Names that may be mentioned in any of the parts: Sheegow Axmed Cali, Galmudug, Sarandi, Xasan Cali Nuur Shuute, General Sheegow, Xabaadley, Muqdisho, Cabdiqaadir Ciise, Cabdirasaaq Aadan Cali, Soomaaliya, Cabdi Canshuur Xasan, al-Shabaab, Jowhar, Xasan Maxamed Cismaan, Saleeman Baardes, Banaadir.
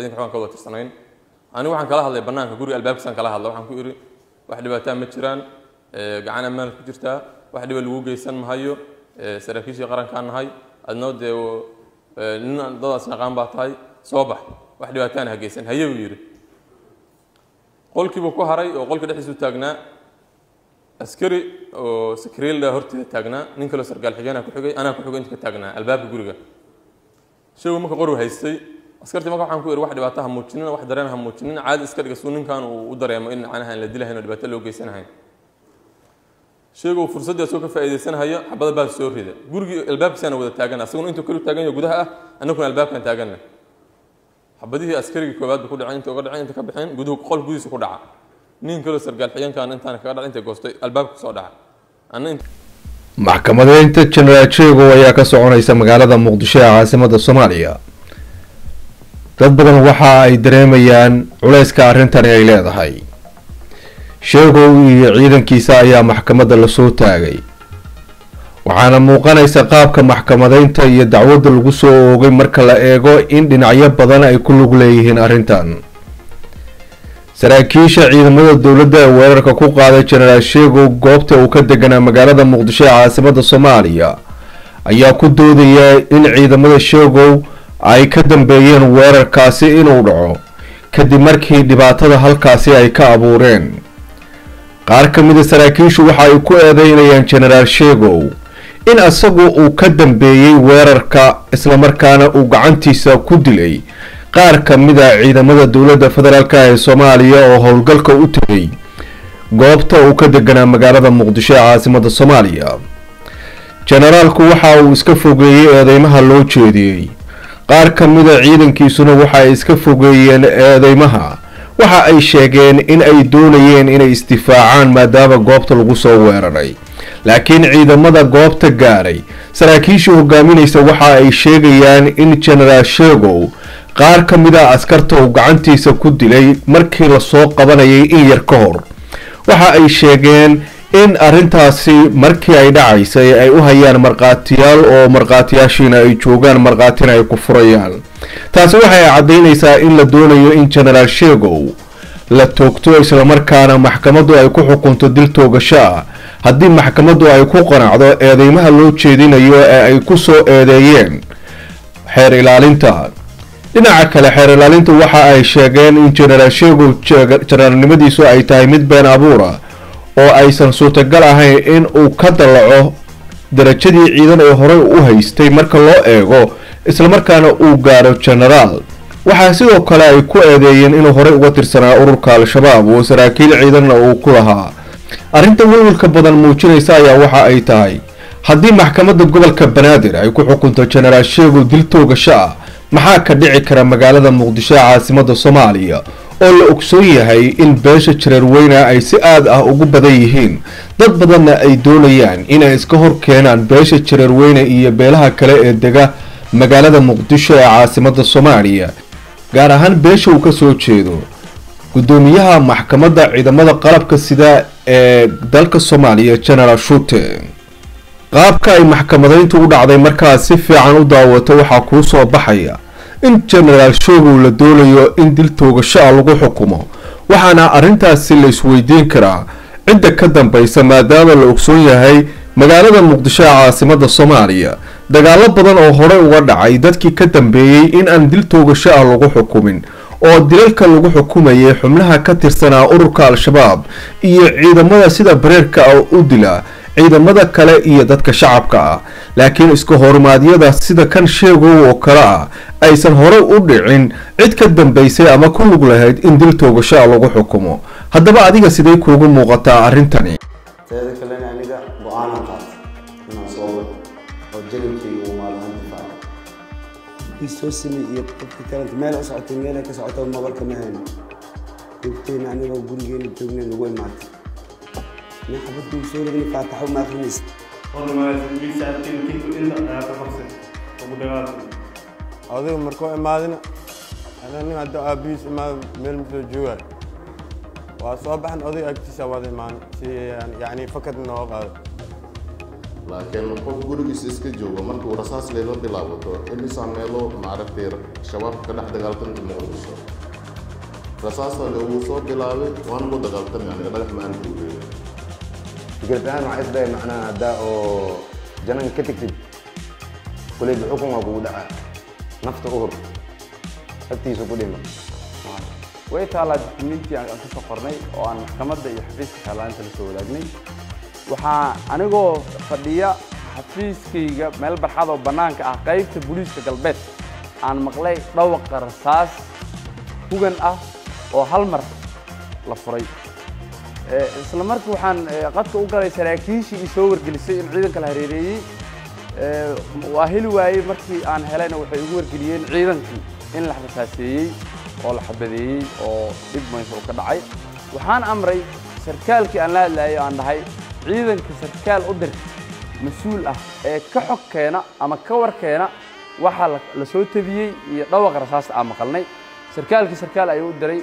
imtixaan ka wada tirsanayn ani waxaan kala hadlay banaanka guriga albaabkiisan kala hadlay waxaan ku iri wax dhibaato ma jiraan gacana meel ku jirta wax dhiba lagu geysan mahayo saraakiisha qaranka nahay adno dee ninna dadaas naqaan baa tahay soo bax wax dhibaataan ha geysan hayo yiri qolkiiba ku haray oo qolka dhaxdiisu taagnaa askari oo sakriil la hortii taagnaa nin kale sargaal xigeen ku xigay ana ku xigay inta taagnaa albaabka guriga sheego marka qoru haystay askartii marka waxaan ku yiri wax dhibaato ha muujinina wax dareen ha muujinina caadi iska dhiga suuninkan uu u dareemo in aanahan la dilahayn oo dhibaato loo geysanahay sheego fursadda soo ka faa'iideysanahay xabada baa soo rida guriga albaabkiisana wada taagan asaguna inta kale taagan yahay gudaha ah anaguna albaabkan taaganna xabadii askariga koobaad ku dhacay inta uga dhacay inta ka baxeen guduhu qol gudiisa ku dhaca nin kale sargaal xigeenkan intaan kaga dhacay inta goostay albaabku soo dhaca maxkamadeynta General Sheegow ayaa ka soconaysa magaalada Muqdisho ee caasimada Soomaaliya dad badan waxa ay dareemayaan culayska arrintan ay leedahay Sheegow iyo ciidankiisa ayaa maxkamadda la soo taagay waxaana muuqanaysa qaabka maxkamadeynta iyo dacwadda lagu soo oogay marka la eego in dhinacyo badan ay ku lug leeyihiin arrintan saraakiisha ciidamada dowladda ee weerarka ku qaaday General Sheegow goobta uu ka deganaa magaalada Muqdisho ee caasimada Soomaaliya ayaa ku doodaya in ciidamada Sheegow ay ka dambeeyeen weerarkaasi inuu dhaco kadib markii dhibaatada halkaasi ay ka abuureen qaar ka mid ah saraakiishu waxa ay ku eedeynayaan General Sheegow in asagu uu ka dambeeyay weerarka isla markaana uu gacantiisa ku dilay qaar ka mid ah ciidamada dawladda federaalka ee Soomaaliya oo howlgalka u tagay goobta uu ka deganaa magaalada Muqdisho ee caasimada Soomaaliya generaalku waxa uu iska fogeeyay eedeymaha loo jeediyay qaar ka mid ah ciidankiisuna waxa ay iska fogeeyeen eedeymaha waxa ay sheegeen in ay doonayeen inay istifaacaan maadaama goobta lagu soo weeraray laakiin ciidamada goobta gaaray saraakiisha hogaaminaysa waxa ay sheegayaan in General Sheegow qaar ka mid ah askarta uu gacantiisa ku dilay markii la soo qabanayay in yar ka hor waxa ay sheegeen in arrintaasi markii ay dhacaysay ay u hayaan marqaatiyaal oo marqaatiyaashiina ay joogaan marqaatina ay ku furayaan taasi waxay caddeynaysaa in la doonayo in General Sheegow la toogto isla markaana maxkamaddu ay ku xukunto dil toogasho ah haddii maxkamaddu ay ku qanacdo eedeymaha loo jeedinayo ee ay ku soo eedeeyeen xeer ilaalinta dhinaca kale xeer ilaalinta waxa ay sheegeen in General Sheegow generaalnimadiisu ay tahay mid been abuura oo aysan suurtagal ahayn in uu ka dalaco darajadii ciidan ee hore u haystay marka loo eego isla markaana uu gaaro generaal waxa sidoo kale ay ku eedeeyeen inuu hore uga tirsanaa ururka al-shabaab oo saraakiil ciidanna uu ku lahaa arrinta welwelka badan muujinaysa ayaa waxa ay tahay haddii maxkamadda gobolka Banaadir ay ku xukunto General Sheegow dil toogasho ah maxaa ka dhici kara magaalada Muqdisho caasimada Soomaaliya oo la ogsoon yahay in beesha jireer weyna ay si aad ah ugu badan yihiin dad badanna ay doonayaan inay iska hor keenaan beesha jireer weyna iyo beelaha kale ee dega magaalada Muqdisho caasimada Soomaaliya gaar ahaan beesha uu ka soo jeedo gudoomiyaha maxkamadda ciidamada qalabka sida ee dalka Soomaaliya General Shute qaabka ay maxkamadeyntu u dhacday markaas si fiican u daawato waxa ku soo baxaya in General Sheegow la doonayo in dil toogasho lagu xukumo waxaana arrintaasi la isweydiin karaa cidda ka dambaysa maadaama la ogsoon yahay magaalada Muqdisho caasimada Soomaaliya dagaalo badan oo hore uga dhacay dadkii ka dambeeyay in aan dil toogasho lagu xukumin oo dilalka lagu xukumayay xubnaha ka tirsanaa ururka al-shabaab iyo ciidamada sida bareerka u dila ciidamada kale iyo dadka shacabka ah laakiin isku hormaadiyada sida kan Sheegow oo kale ah aysan hore u dhicin cid ka dambeysay ama ku lug lahayd in dil toogasho lagu xukumo haddaba adiga sidee kuugu muuqataa arrintani taada kale aniga go'aan qaatay inaan soo wado oo jilibkii uu maalahan difaac istoosimi iyo qofkii meel asxaabtii meel ka socota mabarka mahayn intii aniga gurigeena joogna nagu imaatay أنا حبيت نسولف إني فاتح وما أخلصت. والله ما أدري ساعتين كنت إلا أنا تفرسي أبو دغال. هذا مركوع مالنا أنا إني عند أبيس ما ملمس الجوال. وأصبح أن أضيع اكتساب هذا المعنى يعني فقد من هذا. لكن قف جورجيس إسكت جوا مركو رصاص ليلون بلاوته اللي ساميلو معرفتير شباب كده دقلتن الموضوع رصاصة لوصول بلاوي وان مو دقلتن يعني ده ما نقوله قلتها مع إسدا معنا ده جنان كتكتب كل الحكم موجود نفط أهر هتيجي سبوليما ويتعلق منتي عن أساس قرني وعن كمدة يحفز خلاه أنت لسولجني وحنا أنا جو فدية حفيز كي مال برحضة وبنانك عقيب تبوليس كالبيت عن مقلي طوق رصاص وجن وهالمر لفري سلمرك وحن قد كأجر سراكيش يصور جلسة عيدا كالهريري وأهله وعي مركي عن هلنا وحيور جليين عيدا إن الحساسية أو الحبذي أو إبما يسوق الدعي وحن أمري سركال كأن لا لا عندهاي عيداً كسركال قدر مسؤول كحق كينا أما كور كينا وحال لسويت بيه يطوق رصاص أما خلني سركال كسركال أيود دري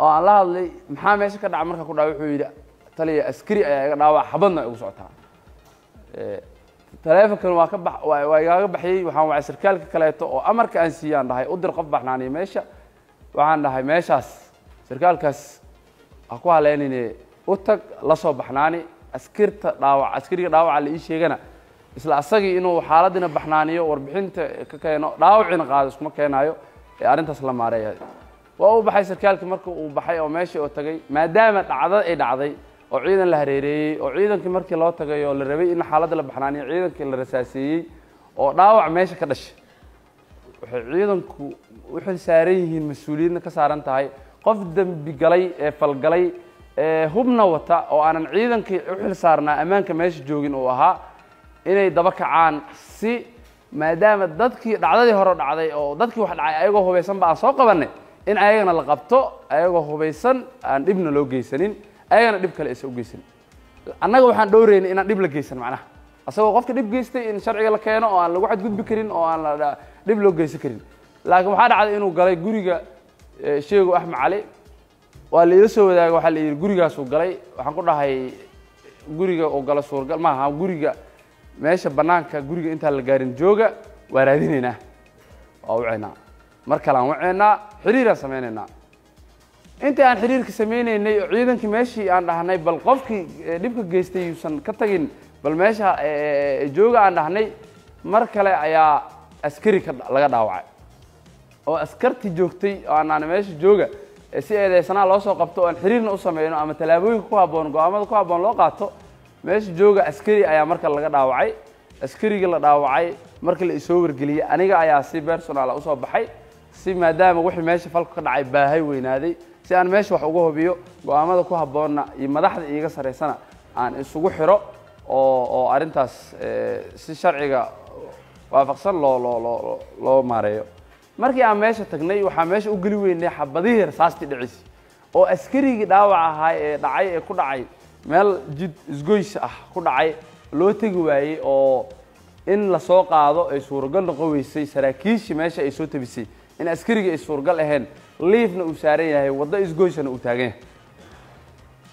الله اللي محامي إيش كده عمرك كده عايوحوه تلاقي أسكري كداوع حبضنا يوصعتها تلاقيهم كانوا كبح ويجابحي وحاولوا على سركالكي كلايتو أو أمر كأنسيان ده يقدر قبحنا عن ماشة وعن ده ماشاس سركالكاس أقوى لأنني أتك لصوبحناني أسكرت داوع أسكري داوع على إيش يجينا إسلا أسقي إنه حالتنا بحنانية وربحنت كنا داوعين غازش ما كنا يو أنت سلام عليها وأو بحي سركالك مركو وبحي أو ماشي أو تجي ما دامت عضي إيه عضي أو عيدا لهريري أو عيدا كمركي لا تجي ولا ربي إن حالتنا بحنانية عيدا كالرساسي أو داوع ماشي كدش عيدا كو وحن ساريه المسؤولين كسران تاعي قفدم بجلي فالجلي هبنا وطا أو أنا عيدا كحل صارنا أمان كماش جوجين أوها إني دبك عن سي ما دام ضدك عددي هرد عددي أو ضدك واحد أيجو هو بيسن بقى ساقة بني إن أيجنا لقبته أيجو هو بيسن أن ابن لو جيسنين أيجنا دبك الأسوق جيسن أنا جو حن دورين إن دبل جيسن معناه أسوق قفت دب جيستي إن شرعي لك أنا أو أنا واحد جد بكرين أو أنا دبلو جيسكرين لكن واحد عدى إنه قال جوريجا شيخو أحمد علي واللي يسوي ذا واحد اللي جوريجا سوق عليه وحنقول هاي جوريجا أو جالس سوق ما ها جوريجا ماشى بنانك جوريجا أنت اللي جارين جوجا وراذيننا أو عنا مركلان وعنا حريرة سميننا أنت عن حريرك سميني إن عيدا كماشي عن هناي بالقفك لبك جيستي يوصل كتجين بالماشى جوجا عن هناي مركلة يا أسكري كلا دعوة أو أسكرتي جوجتي أنا ماشى جوجا سيدي سنة لوسو قبطو أن حريرنا أسمينو أما تلابوي كوابون قوامد كوابون لو قاطو ماشي جوجا أسكري أيا مركل لغا داوعي أسكري قلا داوعي مركل إيسوور قليا أنيقا أيا سي بيرسون على أسو بحي سي مادام وحي ماشي فالكو دعاي باهي وين هادي سي أنا ماشي وحقوه بيو قوامد كوابون يمدحد إيقا سري سنة عن إسوغو حيرو أو أرنتاس سي شرعيقا وافقصان لو لو لو لو ماريو markii aan meesha tagnay waxa meesha u geli weynay xabadii rasaasti dhicisi oo askariga dhaawac ahaa ee dhacay ee ku dhacay meel jid isgoys ah ku dhacay loo tagi waayay oo in la soo qaado ay suuragal noqowaysay saraakiish meesha ay soo tabisay in askariga ay suuragal ahayn leefna u saaran yahay wada isgoysana u taagan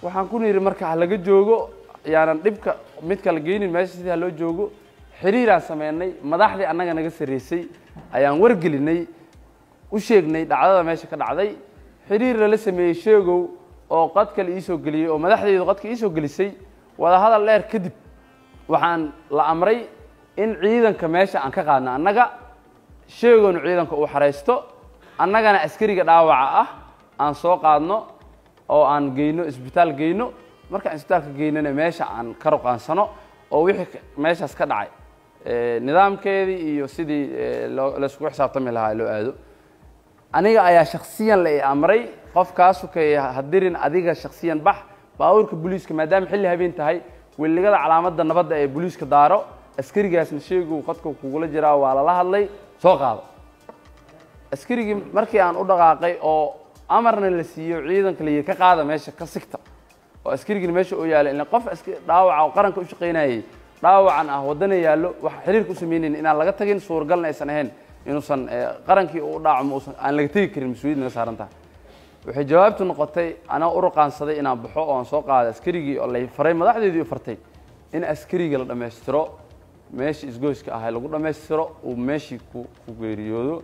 waxaan ku niri marka laga joogo yaanan dibka mid kala geenin meesha sidii loo joogo xiriiraan sameeynay madaxdii annaga naga sareysay ayaan wargelinay u sheegnay dhacdada meesha ka dhacday xiriir la sameeyay Sheegow oo qadka la isoo galiyay oo madaxdeedu qadka isoo galisay wada hadal leer kadib waxaan la amray in ciidanka meesha aan ka qaadna annaga Sheegowna ciidanka uu xareysto annagana askariga dhaawaca ah aan soo qaadno oo aan geyno isbitaal geyno marka aan isbitaalka geynana meesha aan ka ruqaansano oo wixii meeshaas ka dhacay nidaamkeedii iyo sidii la isku xisaabtami lahaa loo aado aniga ayaa shakhsiyan la amray qofkaas ukay hadirin adiga shakhsiyan bax baawurka booliiska maadaama xilli habeen tahay weligada calaamada nabadda ee booliiska daaro askarigaasna sheegu qadka kuula jiraa waa la hadlay soo qaado askarigi markii aan u dhaqaaqay oo amarna la siiyo ciidanka la ka qaada meesha ka sigta oo askarigina meesha uu yaalay in qof askari dhaawaca qaranka u shaqeynayay dhaawacan ah wadana yaalo wax xiriir ku sameeyeen in aan laga tagin suurgalna aysan ahayn inuusan qarankii u dhaacmo aan laga tagi karin masuuliyadna saarantaa waxay jawaabtu noqotay ana u ruqaansaday inaan baxo oo aan soo qaado askarigii oo la faray madaxdeedii u fartay in askariga la dhameystiro ماشي إزجوجك أهل قلنا ماشي سرق وماشي كوجيريودو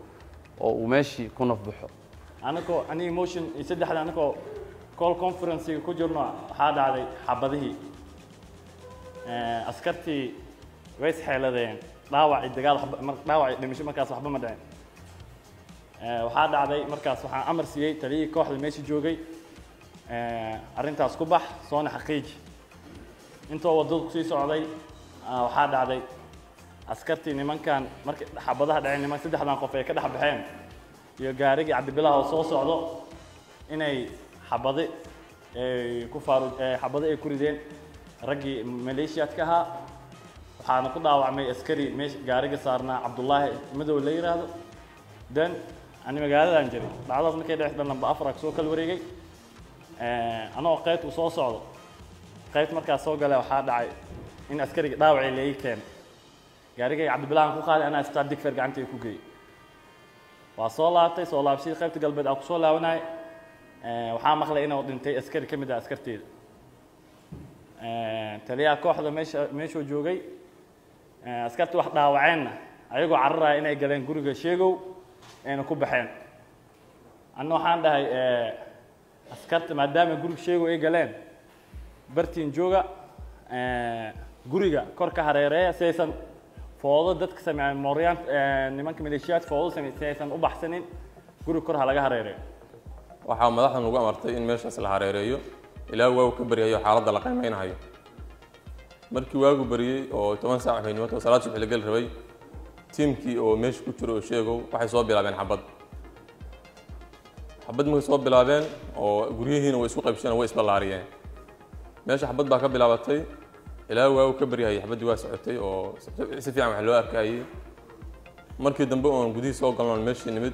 أو ماشي كنا في بحر. أنا كو أنا إيموشن يصدق حد أنا كو كول كونفرنس كوجرنا هذا على حبذه أسكتي ويس حالة ذين ضاوع الدجال حب ضاوع لمشي مركز حب مدعين وهذا على مركز وح أمر سيء تري كوح لماشي جوجي أرنت أسكوبح صانع حقيقي أنتوا وضوك سيسو علي وحد علي أسكرتي إن من كان مرك حبضها دعين ما سد حدا قفية كده حبحين يجاريج عبد بلا وصوص عضو إني حبضي كفار حبضي كوردين رجي ماليشيا كها وحنقض أو عمي أسكري مش جاريج صارنا عبد الله مدو ليرة هذا دن أنا مجالا أنجري بعض من كده إحنا لما أفرق سوق الوريجي أنا وقيت وصوص عضو قيت مركز سوق له وحد علي إن أسكري ضاوعي اللي كان قاريجي عبد بلان كو قال أنا استعدك فرق عنتي كوجي وصلاتي صلاة بسيط خيبت قلبي أو صلاة وناي وحام أخلي أنا ودنتي أسكري كم دا أسكرتي تليها كوحدة مش وجوجي أسكرت واحد ضاوعين أيقو عرّا أنا قالين كورجي شيجو أنا كوب حين أنو حان ده أسكرت ما دام كورجي شيجو إيه قالين برتين جوجا guriga korka hareereeya saysan foodo dadka sameeyay mooriyaan nimanka milishiyaad foodo sameeyaysan u baxsanin guriga kor ha laga hareereeyo waxa madaxdan ugu amartay in meeshaas la hareereeyo ilaa waa ka bariyo xaaladda la qiimeeynayo markii waagu bariyay oo 10 saac hayno oo salaad subax la gal rabay tiimkii oo meesha ku jiro sheego waxay soo bilaabeen xabad ma soo bilaabeen oo guriyihiina way isku qaybshanayeen way isbalaariyeen meesha xabad baa ka bilaabatay إلا هو كبر هي حبدي واسعتي أو سفيع محلوها كاي مركي دنبوهم جديد سوق كمان ماشي نمد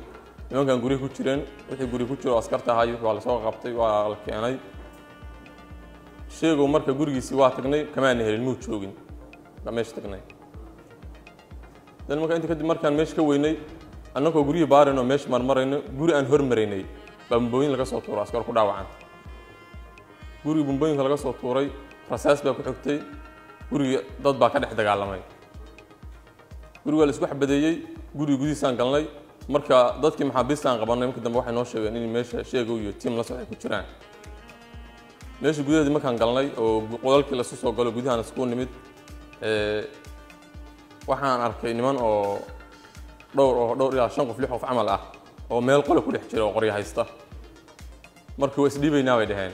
يوم كان جوري كوتشرين وحي جوري كوتشر أسكرتها هاي وعلى سوق غبطي وعلى كياني شيء جو مركي جوري سوا تقني كمان هي الموت شوقين ماشي تقني لما كان أنت كده مركي ماشي كويني أنا كجوري بارنو ماشي مرمريني جوري أنهر مريني بمبين لقى صوت ورا أسكر كده وعند جوري بمبين لقى صوت وراي رصاص بقطعتي guriga dad baa ka dhex dagaalamay guriga la isku xabadeeyay guriga gudiisan galnay marka dadkii maxaabiistan qabanay markii dambe waxay noo sheegeen in meesha sheego iyo team la socday ku jiraan meesha gudaheeda markaan galnay oo qodolkii la soo galo gudahan isku nimid waxaan arkay niman oo dhowr ilaa 5 qof 6 qof amal ah oo meel qolo ku dhex jira oo qoryo haysta markii way is dhiibaynaa way dhaheen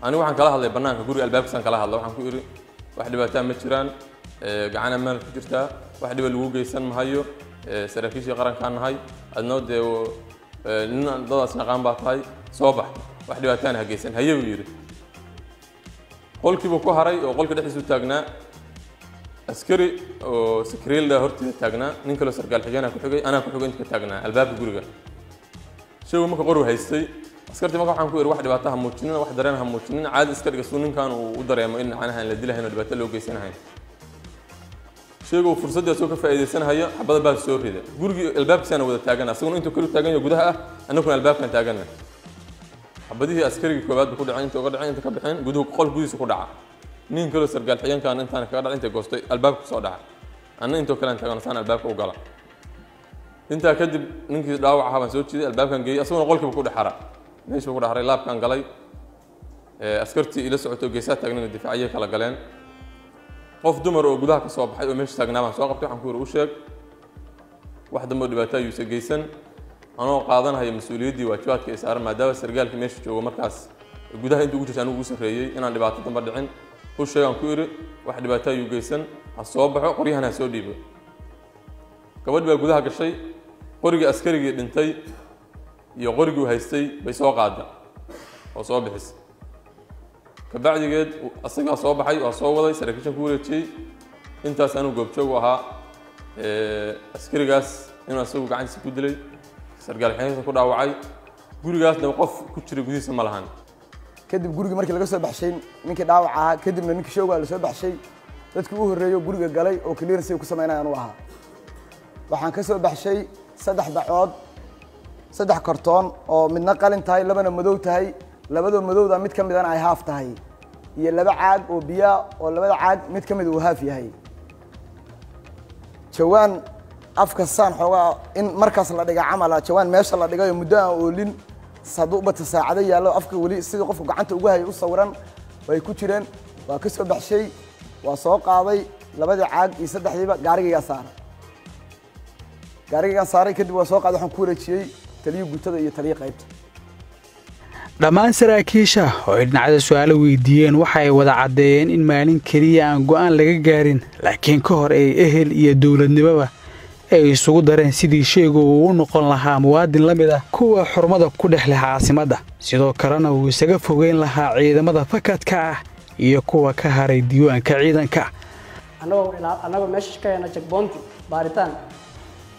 أنا واحد كلاه اللي بنانك جوري الباب كسان كلاه الله واحد كوري واحد بتاع متشران قعنا من كترته واحد بالوجي سن مهيو سرافيش يقرن كان هاي النود لنا ضلص نقام بطاي صباح واحد بتاع نهجي سن هيو يوري قل كي بكو هري وقل كده حسوا تاجنا أسكري وسكريل ده هرتي تاجنا نكلو سرقال حجانا كحجي أنا كحجي أنت كتاجنا الباب جوري شو ما كقروا هيستي أسكرت ما قاعد نقول واحد بعتها موتشنين واحد دريم هم موتشنين عاد أسكر جسونين كانوا ودريم إن عنها لديلها هنا البتة اللي وجيسين هاي شيء فرصة دي أسوق في إدسين هاي حبض الباب سور هذا جورج الباب كسان وده تاجنا سون أنتوا كلوا تاجنا وجودها أنا كنا الباب كان تاجنا حبضي أسكر الكوبات بقول عين تقول عين تقبل عين جوده قل جودي سقول عا نين كلوا سرقال حيان كان أنت أنا كقول عين تقصي الباب صادع أنا أنتوا كلام تاجنا سان الباب وقلا أنت أكيد نين كداوع هذا سوتش الباب كان جاي أصلا قلك بقول حرا ليش بقول حري لاب كان قلي أسكرتي إلى سعته جيسات تجنين الدفاعية كلا قلين qof dumar oo gudaha ka soo baxay oo meesha taagnaaba soo qabtay waxaan ku yiri u sheeg wax damo dhibaato ay u sageysan anoo qaadanahay mas'uuliyadii waajibaadka ay saaran maadaama sargaalka meesha joogo markaas gudaha inta ugu jirta anigu u sareeyay inaan dhibaato damba dhicin u sheegan ku yiri wax dhibaato ay u geysan ha soo baxo qoriyahana soo dhiibo gabadh baa gudaha gashay qorigii askariga dhintay iyo qorigii haystay bay soo qaada oo soo bixis كبعد جد الصقع صوب حي وصوب وضعي سركش كورة شيء أنت سأنو جبت شوها أسكير جاس إنه أسوق عن سكودلي سرقال حين سكود عواي جوري جاس نوقف كتشري جودي سمالهان كده بجوري مركل جاس بحشين منك دعوة كده منك شو قال سبع شيء تذكروه الرجال جوري جالي أو كلير سيو كسمينا أنواعها وحن كسر بحشي صدح بعاد صدح كرتون أو من نقل انتهي لبنا مدوت هاي لبدو مدو دا ميت كمد أنا عيهاف تهاي هي لبع عاد وبيا ولا بدو عاد ميت كمد وهافي هاي شوان أفك الصان حوا إن مركز الله دقى عمله شوان ماشى الله دقى مدة ولين صدوق بتساعده يلا أفك ولي صدق قفق عنده وجهه يصورن ويكوتشرن وكسر بحشي وساق عضي لبدو عاد يسد حليبه قارقي يسار قارقي يسار كده وساق عضي حنكورة شيء تليه قتده يتليق عيب dhamaan saraakiisha oo idnacada su'aalo weydiiyeen waxa ay wada cadeeyeen in maalin kaliya aan go'aan laga gaarin laakiin ka hor ay ehel iyo dawladnimada ay isugu dareen sidii sheego uu noqon lahaa muwaadin lamid ah kuwa xurmada ku dhex leh caasimada sidoo kalena uu isaga fogeyn lahaa ciidamada fakadka ah iyo kuwa ka haray diiwaanka ciidanka anagoo meesha ka yeena checkpoint baaritaan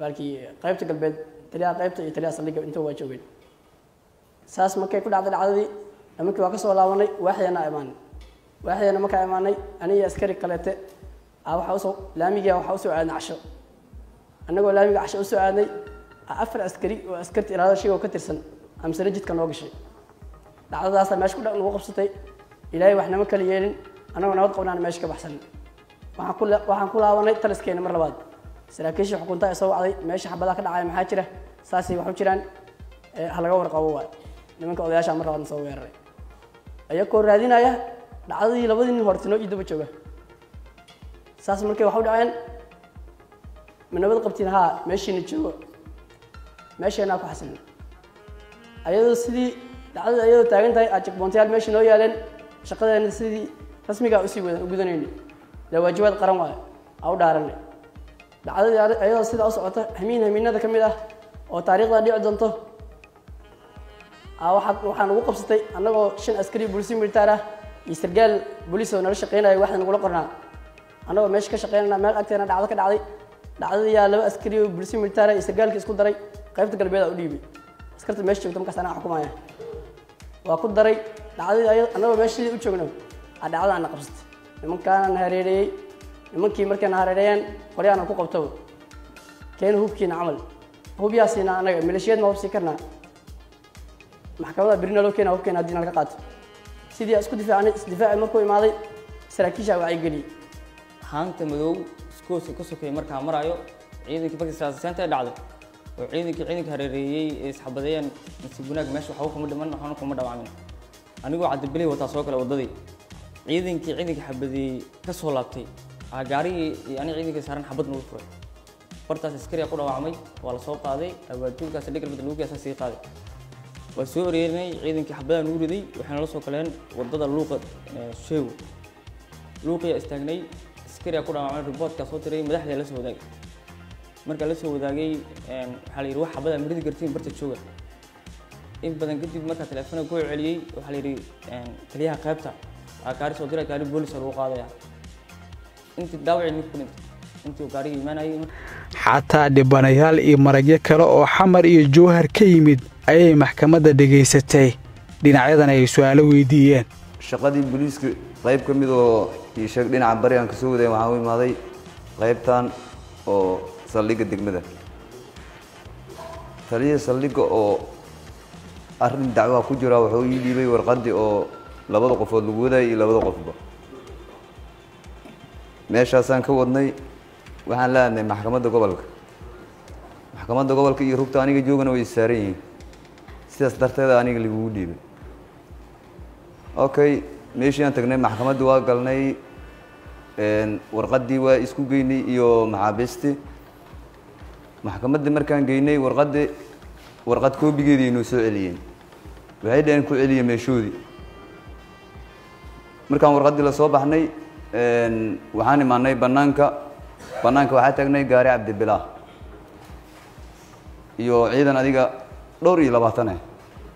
بالكي قبتك البيت تليا قبت تليا صليك أنت وجوين ساس مكي كل عدد عددي لماك واقص ولا وني واحيانا إيمان واحيانا مك إيماني أنا يسكر الكلات أو حوسو لا ميجي أو حوسو عن عشاء أنا أقول لا ميجي عشاء وسو عني أقفل عسكري وعسكرت إرادة شيء وكتر سن أم سرجت كان واقع شيء العدد أصلا ماشكو لأن وقف صتي إلهي وإحنا مكليين أنا ونود قلنا أنا ماشكو بحسن وحنقول لا وني تلسكين مرة بعد سراكيش حكونتا يسوي علي ماشي حبلا كده عايم حاجرة ساسي وحجران هلاقور قوي لماك أودياش مرة بعد نسوي غيره أيها كوردين أيها العادي لبدين هرتنو يدوب شبه ساس مركب واحد عين من أول قبتينها ماشي نشوف ماشي أنا كحسن أيها السيدي العادي أيها تاعين تاعي أشك بنتيال ماشي نوي علين شقدر أن السيدي رسمي كأسيب وجودني لو واجبات قرمة أو دارني العادي أيها السيد أصعته همين هذا كمله أو تاريخ لا يعدنته waxaan ugu qabsatay anagoo shan askari booliis military ah iyo sargaal booliis oo nala shaqeynayay waxaan ugu la qornaa anagoo meesha ka shaqeynayna meel agteena dhacdo ka dhacday dhacdada laba askari booliis military iyo sargaalka isku daray qaybta galbeed u dhiibay askarta meesha joogta markaas anaa xukumaya waa ku daray dhacdada anagoo meesha u joogno dhacdada aan qabsatay nimankaan hareerayay nimankii markaan hareerayeen qoriyaan ku qabtay keen hubkiina amal hubyaasina anaga maleeshiyad ma hubsi karnaa محكمة برينا لو كنا وكنا دينا القات سيدي أسكت دفاع عن دفاع مركو ماضي سراكيش أو عيقلي هانت مدو سكوس كوسك مركو مرايو عينك بقى سراسة أنت دعوة وعينك هريري إسحاب ذيان نسيبونك ماشوا حوكم مدمن حنكم مدمن عامين أنا جو عاد بلي وتسوق لو ضدي عينك حبذي كسولابتي عجاري يعني عينك سهران حبض نوفر برتاس سكري أقول وعمي ولا سوق هذه وتقول كسلك بدلوك أساسيق هذه وسوريني عيدن كحبان نوردي وحنا لسه كلان وضد اللوقة شو لوقيا استغني سكري أكون عن رباط كصوتري مدحلي لسه وداعي مركل لسه وداعي حالي روح حبذا مريض قرتين برت شوجر إن بدن كتير مركل تلفنا كوي عليه وحالي ري تليها قابتة عكاري صوتري كاري بوليس الروق هذا أنت تداوي إنك كنت حتى دبنيال إمرجية كلا أو حمر الجوهر كيمد أي محكمة دقيستي دينا عيدنا يسؤال ويديان شقادي البوليس قريب كميدو يشكلين عبري عن كسوة دي معاوي ماضي qaybtan oo saldhiga degmada taliye saldhiga oo arin dacwa ku jira wuxuu ii dhiibay warqadii oo labada qofood lagu waday labada qofba meeshaasan ka wadnay waxaan laaday maxkamadda gobolka maxkamadda gobolka iyo rugta aniga joogana way saareen sidaas darteed aniga lagu dhiibay okay meeshaan tagnay maxkamadda waa galnay een warqadii waa isku geynay iyo maxaabisti maxkamadda markaan geynay warqad koobigeedii inuu soo celiyeen waxay dheen ku celiyay meeshoodii markaan warqadii la soo baxnay een waxaan imaanay banaanka waxa tagnay gaari Cabdibilah iyo ciidan adiga 22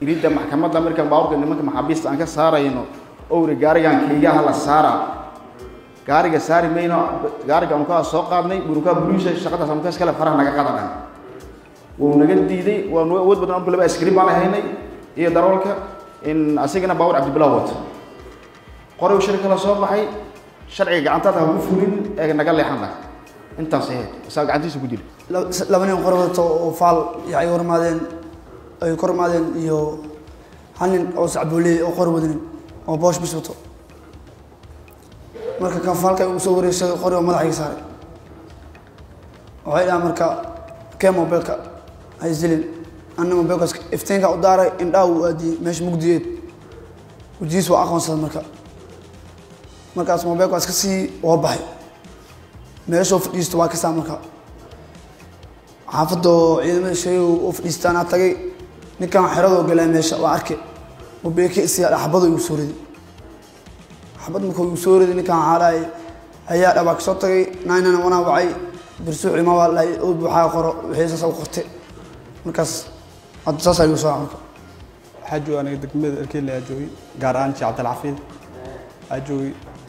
iriida maxkamadda markaan baawrka nimanka maxaabista aan ka saarayno oo gaarigan kiyaha la saara gaariga saari meeyno gaariga aan ka soo qaadnay buruka buruushay shaqada samtaas kala farax naga qadanay oo naga diiday waan wad badan bal askari baan ahaynay iyo darawalka in asigana baawr Cabdibilah wato qoro shirka la soo baxay sharciga gacantada ugu fulin ee naga leexana inta saxeed isaga gacantiisa ku dilay labana qoro wato oo faal ay hormaadeen ay kormaadeen iyo hanin oo sacbuuley oo qoro wadin oo boosh bisoto marka kan falka uu soo wareysay qoro madaxay saaray oo ay marka kemo belka ay zilin annama belkas iftiinka u daaray indhaa uu aadii meesh mugdiyeed wajiis waa aqoonsan marka asmo belkas ka si oo baxay meesho fadhiisto waa ka saamka عافضو عيدمه شيء وفديستانا تاغي نكان خيرادو غلاه ميشا وا اركي وبيكي سيا حبدو يو سوريد حبد مكو يو سوريد نكان عالاي ايا دبا كسو تاغي نايننا وانا وعي برسوع ما والله او بوخا قرو وخيسا سو قرتي مركاس ادساس ايو ساعه حاجو انا دكمد اركي لا جوي غاران شي عبد العفيف اجوي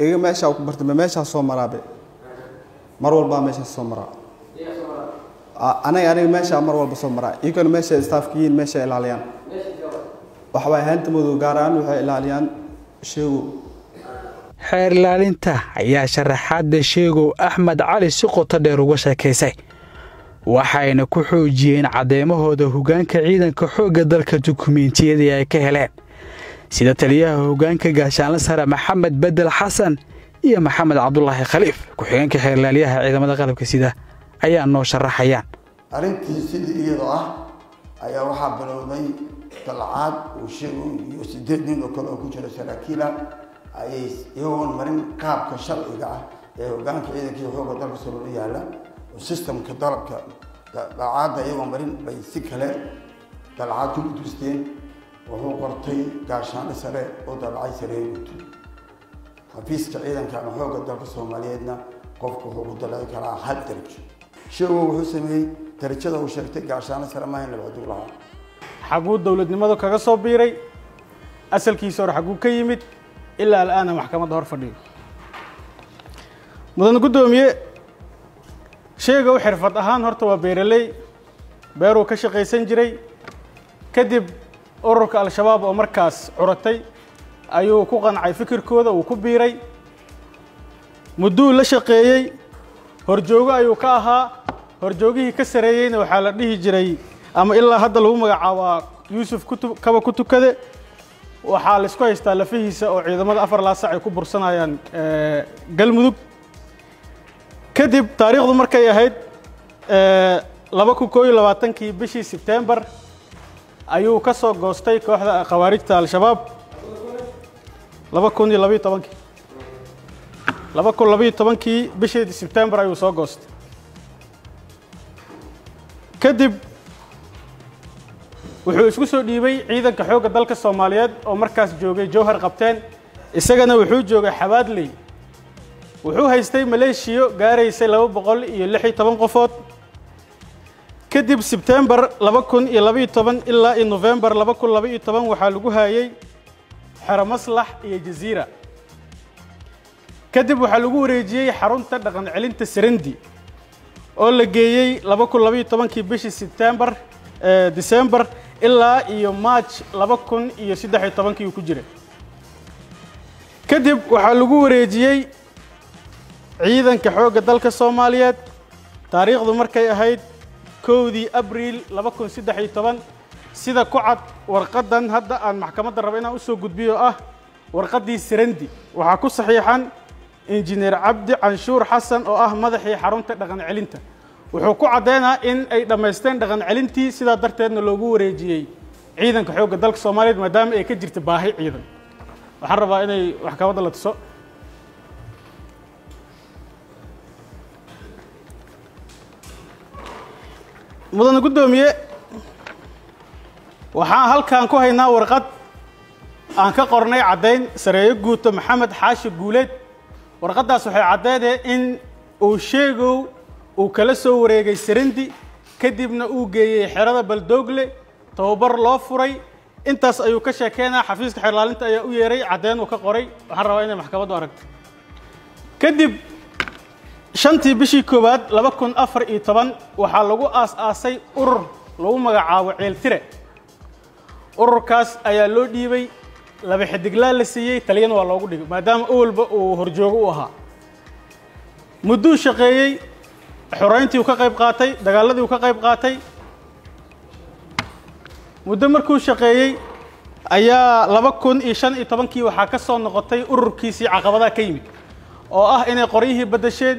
إيه مش أو كبرت مش هالصومرة بي مروى البار مش هالصومرة أنا يعني ماشى مرة والبصمرة يكون ماشى استافكين ماشى العليان وحوي هنت مذوقاران وحوي العليان شو حير لالينتا يا شرحات شيغو أحمد علي سقوط دير وشا كيسي وحين كحوجين عديمه هذا هجان كعيدا كحوج درك دوكومنتيد يا كهلان سيدة تليها هجان كجاشان لسهر محمد بدل حسن يا محمد عبد الله خليف كحوجان كحير لاليها عيدا ما دخل كسيدة أي أنو شرحيان. أرنتي سيد إيضا أي روحا بلودي طلعات وشيغو يسددني وكل أكوشر سراكيلا أي يوم مرن قاب كشر إيضا وقام كإيضا كي هو قدر كسروري هلا وسيستم كضرب كعادة يوم مرن بيسكلا طلعات وبتوستين وهو قرطي قاشان سري وطلعي سري وتو. حفيز كإيضا كان هو قدر كسروري هلا قفك هو قدر كلا هل ترجع. شو حسمي ترجده وشرتك عشان سرماين العدو لها حقوق دولة نماذج كغصب بيري أصل كيسور حقوق كيمت إلا الآن محكمة ظهر فردي مدن قدوم يه شيء جو حرفة أهان هرتوا بيرلي بيرو كشقي سنجري كذب أورك على شباب ومركز عرتي أيو كوقن عي فكر كوذا وكبيري مدو لشقي horjooga ayuu ka ahaa horjoogii ka sareeyayna waxa la dhihi jiray ama ilaa hadda lagu magacaabo Yusuf kutub kaba kutukade waxa la isku haystaa lafihiisa oo ciidamada 4 laasac ay ku bursanayaan Galmudug kadib taariikhdu markay ahayd 2022 bishii September ayuu ka soo goostay kooxda qawaarijta al-Shabaab 2022 2022 bishii September ayuu soo goostay kadib wuxuu isku soo dhiibay ciidanka xoogga dalka Soomaaliyeed oo markaas joogay Jowhar Qabteen isagana wuxuu joogay Xabaadley wuxuu haystay Maleeshiyo gaaraysay 216 qofood kadib September 2012 ilaa November 2012 waxaa lagu hayay xaramaslax iyo jasiira kadib waxaa lagu wareejiyay xarunta dhaqan celinta Sarandi oo la geeyay 2012 bishii September December ilaa iyo March 2013 ku jiray kadib waxaa lagu wareejiyay ciidanka xoogga dalka Soomaaliyeed taariikhdu markay ahayd 2 Abriil 2013 sida ku cad warqadan hadda aan maxkamadda rabo inaan u soo gudbiyo ah warqadii Sarandi waxa ku saxiixan injineer Cabdi Canshuur Xasan oo ah madaxii xarunta dhaqan celinta wuxuu ku cadeynaa in ay dhameysteen dhaqan celintii sida darteedna loogu wareejiyay ciidanka xoogga dalka Soomaaliyeed maadaama ay ka jirto baahi ciidan waxaan rabaa inay maxkamadda la tuso مدن قدومي وحان هل كان كوهينا ورقد أنك قرني عدين سريق قوت محمد حاشق قوليد ورقد دا سوحي عدادة إن أو شيغو أو كلاسو وريقي سرندي كدبنا أو جي حرادة بالدوغلي توبر لوفري انتاس أيو كشا كينا حفيزك حرلال انت أيو يري عدين وكقري وحان روينا محكمة دوركت كدب شنتي بشي كوباد لبكن أفر إيطبان وحالوغو آسي أور لو مغاعاو عيل تيري أور كاس أيا لو ديبي لبحي دقلال لسيي تلين والوغو ديبي مادام أول بقو هرجوغو وها مدو شقيي حرينتي وكاقيب قاتي دقالدي وكاقيب قاتي مدو مركو شقيي أيا لبكن إيشان إيطبان كي وحاكسو نغطي أور كيسي عقبادا كيمي oo ah inay qoriyihii badasheen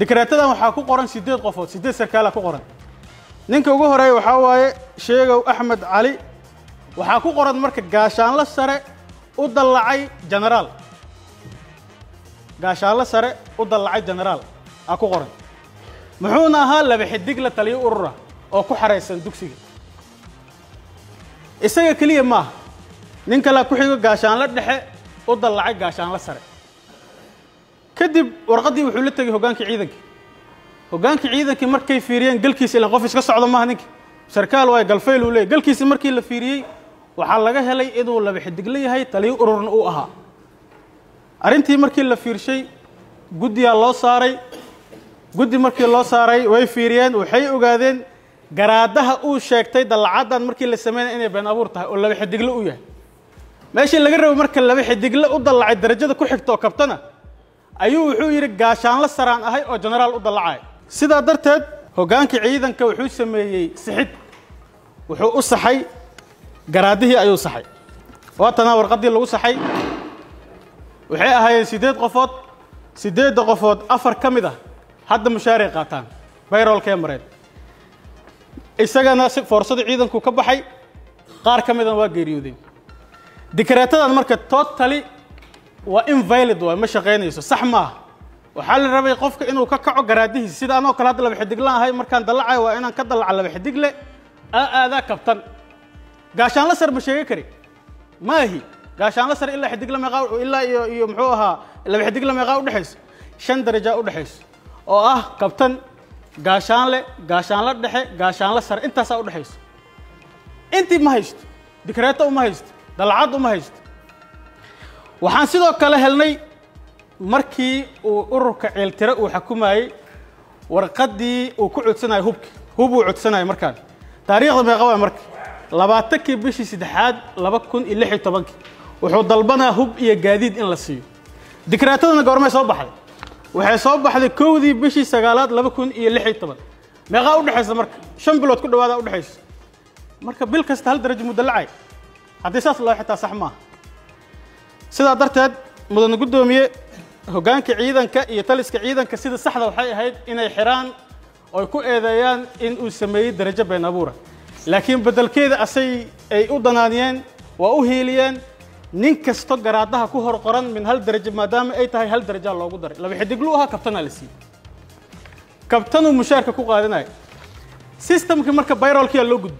dikreetadan waxa ku qoran 8 qofood 8 sarkaal ku qoran ninka ugu horeey waxa waaye Sheegow Axmed Cali waxa ku qoran marka gaashaan la sare u dalacay general gaashaan la sare u dalacay general aa ku qoran muxuuna ahaa laba xidig la taliyo urura oo ku xareysan dugsiga isaga kaliya ma ninka la ku xigo gaashaan la dhexe u dalacay gaashaan la sare kadib warqadii wuxuu la tagay hogaanka ciidanka markay fiiriyeen galkiisa ilaa qof iska socdo ma ahanin sarkaal way galfeel u leey galkiisa markii la fiiriyay waxa laga helay inuu laba xidig leeyahay taliyo ururna uu ahaa arintii markii la fiirshay guddiga loo saaray guddi markii loo saaray way fiiriyeen waxay ogaadeen garaadaha uu sheegtay dalacadan markii la sameeyay inay been abuur tahay oo laba xidig la u yahay meeshii laga rabo marka laba xidig la u dalacay darajada ku xigto kabtana ayuu wuxuu yiri gaashaan la saraan ahay oo generaal u dalacay sida darteed hogaanka ciidanka wuxuu sameeyay sixid wuxuu u saxay garaadihii ayuu saxay waatana warqadii lagu saxay waxay ahaayeen 8 qofood 4 kamida hadda mushaariic qaataan bayrolka Emirates isagana fursad ciidanku ka baxay qaar kamida waa geeriyoodeen dikreetadan marka totally وإنفاليد ومشاغيني صحما وحال ربي قفك إنه كاكاو غرادي سيد أنا وكالات اللي بحدق لها هاي مركان دلعي وأنا كدل على بحدق لي هذا كابتن قاشان لسر مشاكري ما هي قاشان لسر إلا حدق لما يغاو إلا يمحوها إلا بحدق لما يغاو دحيس 5 درجة أو دحيس أو كابتن قاشان لي قاشان لدحي قاشان لسر أنت ساو دحيس أنت ما هيشت ذكرياته ما هيشت دلعاته ما هيشت waxaan sidoo kale helnay markii uu ururka ceeltira uu xukumayay warqadii uu ku codsanay hubki hubu codsanay markaan taariikhda meeqa markii 20 bishii 3aad 2016 wuxuu dalbanaa hub iyo gaadiid in la siiyo dikreetadana goormay soo baxday waxay soo baxday 2 bishii 9aad 2016 meeqa u dhaxaysa marka 5 bilood ku dhawaada u dhaxaysa marka bil kasta hal darajo mudalacay hadii saas loo xita sax ma sida darteed mudane gudoomiye هجانك عيداً كيتلسك عيداً كسيد الصحراء وحي هيد إن الحران أو كأذيان إن أسميه درجة بينابورة لكن بدل كذا أسي أودنانيان وأهيليان ننكس تجار عندها كهر قرن من هالدرجة ما دام أيتها هالدرجة الله قدر لو بيحدقلوها كابتن لسي كابتن ومشاركة كوقادنا سيستم كمركب بايرول كيا لوجد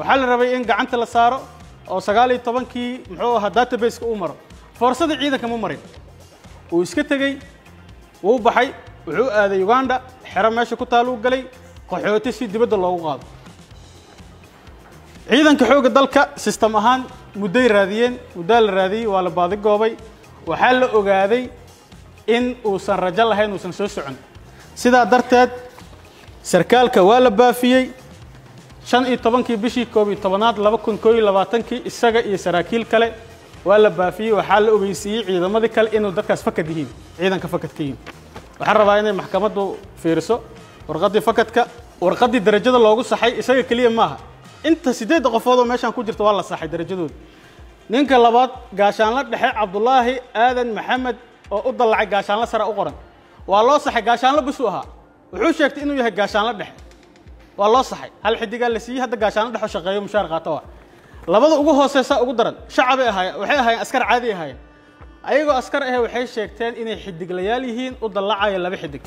وحال الربيع إن جعنت لسارة أو سجالي طبعاً كي معه هالداتابيس كأمر فرصة عيدة كممرين ويسكتجي وبحي وعقد يوغندا حرام ماشي كتالو قلي قحوتيس في دبد الله وقاد عيدا كحوق دلك سيستم أهان مدير راذيين ودال راذي ولا بعض جوابي وحل أجادي إن وصن رجال هين وصن سوسعن سيدا درتاد سركال كوال بافيي شان إطبان كي بيشي كوبي طبانات لبكون كوي لباتن كي السجق يسراكيل كله ولا بافي وحل أبيسي عيدا ما ذكر إنه درك أسفك دهين عيدا كفكت كين وحرب عيني محكمته في رسو ورقدي فكت ك ورقدي درجة الله وجو صحي السجق كليه معها أنت سيدي غفوضو ماشان كوجرت والله صحي درجدود نينك لباد قاشانلات لحي عبد الله آذن محمد وأضل لعي قاشانلات سرا أقرن والله صحي قاشانلات بسوها وحو شاكت إنه يهي قاشانلات لحي والله صحي هل حد قال لي سي هذا قاشانلات لحو شغيو مشارقة توا لباد أقو هوسيسا أقو درن شعبي هاي وحي هاي أسكر عادي هاي أيغو أسكر هاي وحي شاكتين إني حدق لياليهين أضل لعي اللي بيحدق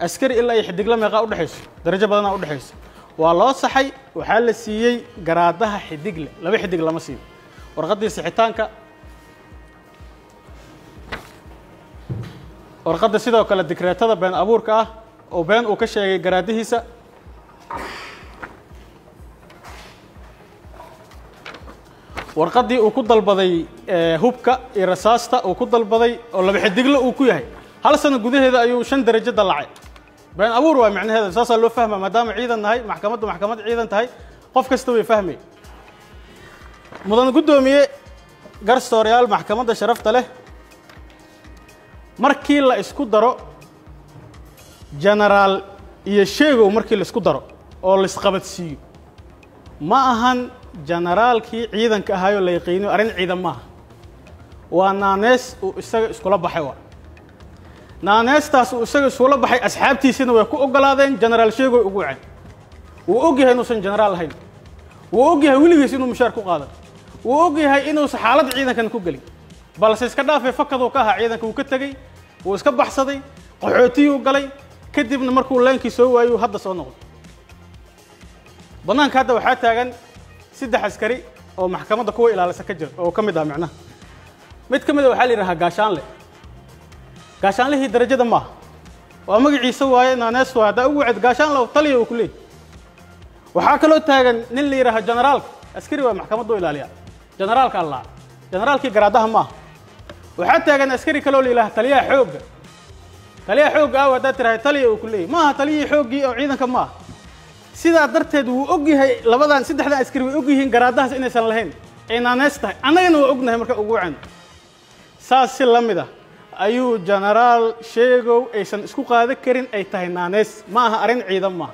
أسكر إلا يحدق لما يقا أدحيس درجة بدنا أدحيس والله صحي وحال سيي جرادها حدقله لبي حدقله مصيب ورقدي سحيتانك ورقدي سيده وكلا ذكرياتها بين أبورك وبين وكشة جرادهيسا ورقدي وكود البضي هبك رصاصته وكود البضي ولا بيحدقله وكويه هل سنة جذي هذا أيو شن درجة ضلعت بين أبور ومعنى هذا أساس اللي فهمه ما دام عيدا هاي محكمته محكمات عيدا هاي قف كستوي فهمي مدن قدومي قرص ريال محكمته شرفت له مركي لا اسكو دارو جنرال يشيغو مركي لا اسكو دارو أو لا اسقبتسيو ما أهان جنرال كي عيدا كهايو لا يقينو أرين عيدا ما وأنا ناس وإسكولا بحيوة ناس تاس وسجل سولا بحي أصحاب تيسين ويكو أقلادين جنرال شيغو يقوعين وأوجي هاي نوسن جنرال هين وأوجي هاي ولي يسينو مشاركو قادر وأوجي هاي إنه سحالات عيدا كان كوجلي بل سيسكدا في فكر ذوقها عيدا كوكتجي وسكبح صدي قحوتي وقلي كدي من مركو لين كيسوي أيو هذا صنعه بنان كده وحتى عن سد عسكري أو محكمة قوي إلى سكجر أو كم ده معناه متكمل وحالي رها قاشان لي قاشان له درجة ما ومجي سواي ناس وهذا وعد قاشان لو طلي وكله وحاكلوا تاجن نللي رها جنرال عسكري ومحكمة دولة ليه جنرال كلا جنرال كي قرادها ما وحتى جن عسكري كلوا لي له تليه حوج تليه حوج أو ده ترى طلي وكله ما تليه حوجي أو عيدا كما سيدا درت هدو أوجي هاي لبضان سيدا هذا عسكري أوجي هن قرادها إني سلهن إن ناس تاي أنا إنه أوجنا هم ركوا أوجعن ساس سلميدا أيو جنرال شيغو أيسن إسكو قادة كرين أي تهنانس ماها أرين عيدا ما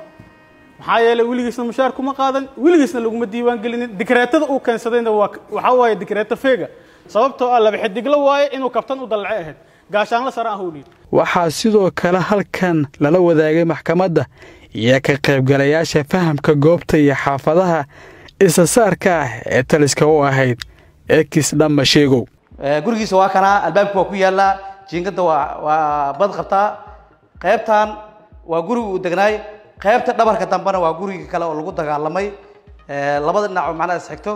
محايلة وليسنا مشاركو مقادا وليسنا لقمة ديوان قلين ذكرياته أو كان سدين دواك وحواي ذكرياته فيجا صوبته الله بيحدق له واي إنه كابتن وضل عاهد قاشان له سرعه وليد وحاسيدو كلا هل كان للو ذاقي محكمة ده ياك قيب قلياش فهم كجوبته يحافظها إسا سار كاه التلسك هو أهيد إكس لما شيغو قرقي سوا كان الباب كوكوية الله jinkada waa bad qabta qaybtan waa guriga uu dagnaay qaybta dhabarka dambana waa guriga kale oo lagu dagaalamay labada dhinac macnaas xigto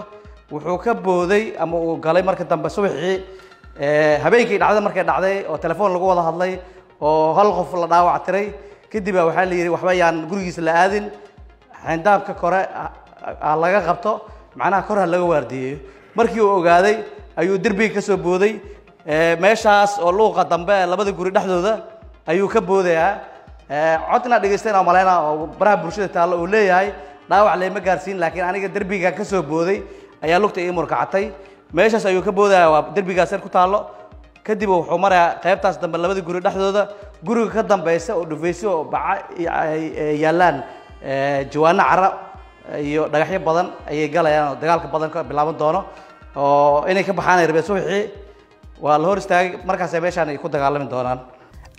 wuxuu ka booday ama uu galay marka dambe subaxii habeenkii dhacda markay dhacday oo telefoon lagu wada hadlay oo hal qof la dhaawac tiray kadib waxa la yiri waxba yaan gurigiisa la aadin xindaabka kore laga qabto macnaha kor laga waardiyo markii uu ogaaday ayuu darbiga ka soo booday meeshaas oo luuqa dambe labada guri dhaxdooda ayuu ka boodayaa codna dhigeysteen oo maleena oo baraha bulshada taalo oo leeyahay dhaawac leema gaarsiin laakiin aniga darbiga ka soo booday ayaa lugta ii murkacatay meeshaas ayuu ka boodayaa waa darbigaas ku taalo kadib wuxuu maraa qaybtaas dambe labada guri dhaxdooda guriga ka dambeeysa oo dhufeysay oo baca yaalaan jawaano cara iyo dhagaxyo badan ayay galayaan dagaalka badan ka bilaaban doono oo inay ka baxaan reebay suuxii والهور استاج مركز أبيش أنا يكون تقال من دونان.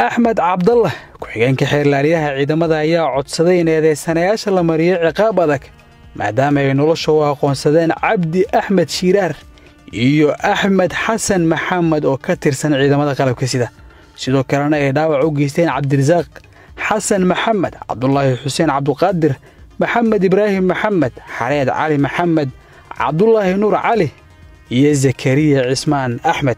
أحمد عبد الله كحين كحير لاريها عيدا مذا يا عطسدين هذه السنة أشل مريع عقابك ما دام ينولش هو قنصدين عبدي أحمد شيرار إيو أحمد حسن محمد أو كتر سنة عيدا مذا قلب كسيدة سيدو كرنا إداوع عوجيستين عبد الرزاق حسن محمد عبد الله حسين عبد القادر محمد إبراهيم محمد حريد علي محمد عبد الله نور علي يا زكريا عثمان أحمد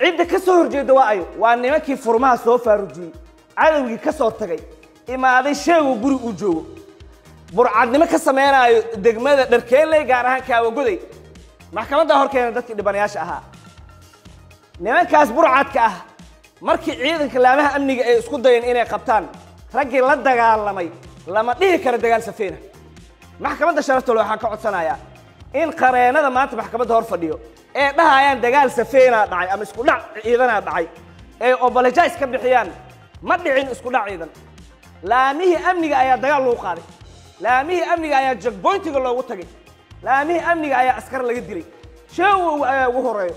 عيد كسور جيد وأيو وأن ماكي فرما سوف رجي على كسور تغي إما هذا الشيء وبري وجو برعد ماك سمينا دقمة دركين لي قارها كاوجودي محكمة ظهر كان دتك دبنياش أها نماك أس برعد كأه مركي عيد كلامها أمني سكوت دين إني قبطان رجل لا دجال لماي لما تيجي كرد دجال سفينة محكمة شرفت له حق عقد صنايع إن قرينا ذا ما أنت محكمة ظهر فديو إيه ده يعني دجال سفينة ضعي أم سكول لا إذا ضعي أو بلجايس كبحيان ما دعين سكول لا إذا لا ميه أمني جاي دجال لو قاري لا ميه أمني جاي جك بوينت قال له وتجي لا ميه أمني جاي عسكر اللي جدري شو وهري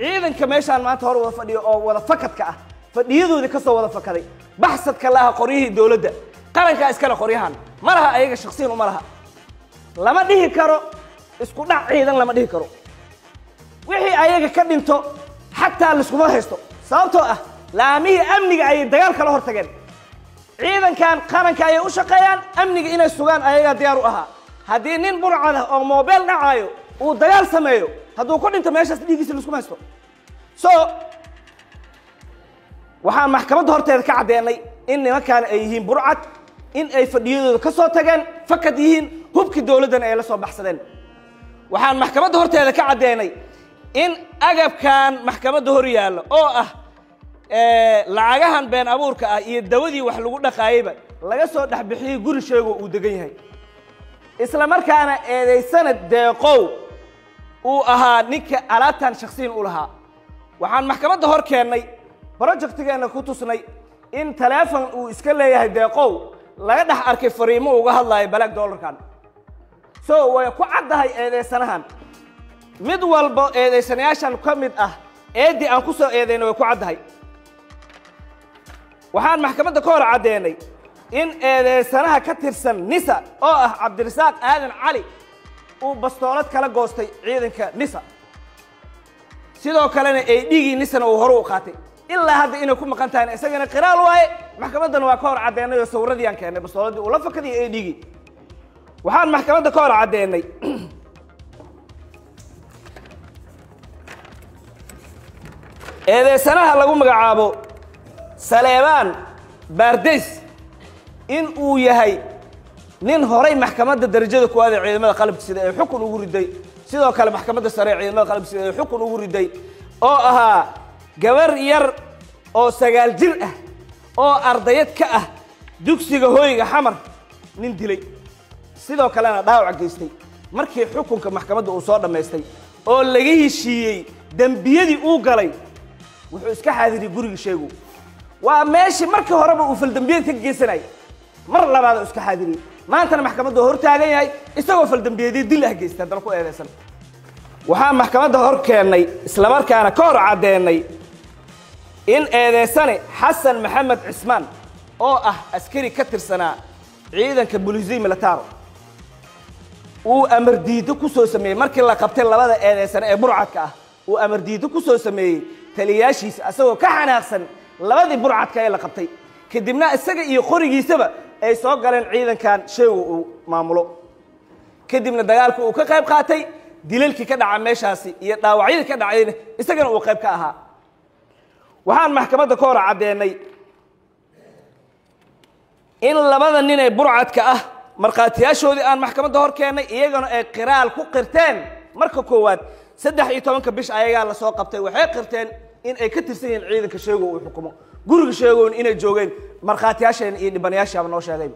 إذا كميشان ما ظهر وفديو أو ولا فكت كأه فديو ذي كسر ولا فكري بحثت كلها قريه دولده قرنك عسكر قريهان مرها أيق شخصيا ومرها لما ده كرو سكول لا إذا لما ده كرو wixii ayaga ka dhinto hatta la isku haysto sababtoo ah laamihii amniga ay dagaal kala hor tageen ciidankan qaranka ay u shaqeeyaan amniga inay sugaan ayaga diyaar u aha hadii nin burcad ah oo mobile dhacaayo uu dagaal sameeyo haduu ku dhinto meeshaas dhigiisa la isku haysto so waxa maxkamada horteeda ka cadeenay in nimankan ay yihiin burcad in ay fadhiyadooda ka soo tageen fakad yihiin hubki dawladan ay la soo baxsadeen waxaan maxkamada horteeda ka cadeenay in agab kan maxkamada hor yaalo oo ah lacagahan been abuurka ah iyo dawadii wax lagu dhaqaayba laga soo dhaxbixiyay guri sheego uu degan yahay isla markaana eedeysan deeqow uu ahaa ninka alaatan shakhsiin u lahaa waxaan maxkamada hor keenay projectigeena ku tusnay in telefoon uu iska leeyahay deeqow laga dhax arkay fariimo uga hadlay balag dollarkan so way ku cadahay eedeysanahan mid walba eedeysanayaashan ka mid ah eedi aan ku soo eedeeyna way ku cadahay waxaan maxkamada ka hor cadeenay in eedeysanaha ka tirsan nisa oo ah cabdirasaaq aadan cali uu bastoolad kala goostay ciidanka nisa sidoo kalena ay dhigi nisana uu hor u qaatay ilaa hadda inay ku maqan tahay isagana qiraal waaye maxkamadana waa ka hor cadeenay sawradii aan keenay bastooladii uu la fakadii ay dhigi waxaan maxkamada ka hor cadeenay eedeysanaha lagu magacaabo Saleeman Baardes in uu yahay nin horay maxkamada darajada kuwaad ee ciidamada qalabka sida ay xukun ugu riday sidoo kale maxkamada sare ee ciidamada qalabka sida ay xukun ugu riday oo ahaa gabar yar oo 9 jir ah oo ardayad ka ah dugsiga hooyga xamar nin dilay sidoo kalena dhaawac geystay markii xukunka maxkamada uu soo dhameystay oo laga heshiiyay dambiyadii uu galay wuxuu iska xaadirey guriga sheego waa meeshii markii horeba uu faldambiyeed ka geysanay mar labaad iska xaadirey maanta maxkamada hor taagan yahay isagoo faldambiyeedii dil ah geystay dal ku eedeysan waxa maxkamada hor keenay isla markaana ka hor cadeenay in eedeysane Xasan Maxamed Cismaan oo ah askari ka tirsanaa ciidanka booliisii militaro uu amar diido ku soo sameeyay markii la qabtay labada eedeysan ee burcadka ah uu amar diido ku soo sameeyay taliyaashiis asagoo ka xanaaqsan labadii burcadka ay la qabtay kadibna isaga iyo qorigiisaba ay soo galeen ciidankan sheego uu maamulo kadibna dagaalku uu ka qayb qaatay dilalkii ka dhacay meeshaasi iyo dhaawacyada ka dhacayna isagana uu qayb ka ahaa waxaan maxkamada ka hor cadeenay in labada nin ee burcadka ah marqaatiyaashoodii aan maxkamada hor keenay iyagana ay qiraal ku qirteen marka koowaad 13 bish ayaga la soo qabtay waxay qirteen in ay ka tirsan yihiin ciidanka sheego uu xukumo guriga sheegoon inay joogeen marqaatiyaashan iyo dhibanayaashaba noo sheegay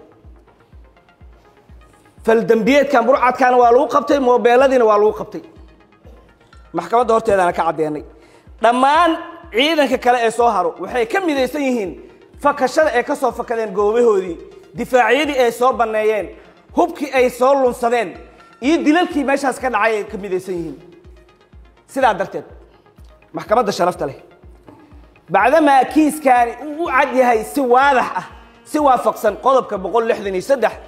faldambiyeedkan burcadkan waa lagu qabtay moobeeladiina waa lagu qabtay maxkamada horteedana ka cadeenay dhammaan ciidanka kale ee soo haro waxay ka midaysan yihiin fakashada ee ka soo fakadeen goobahoodii difaaciyadii ay soo baneeyeen hubkii ay soo lunsadeen iyo dilalkii meeshaas ka dhacay ka midaysan yihiin سيدي عبد الرحمن محكمة الشرفت له بعدما كيس كان وعدي هاي سواضح سوا فقسن قلب كبقول لحدني صدح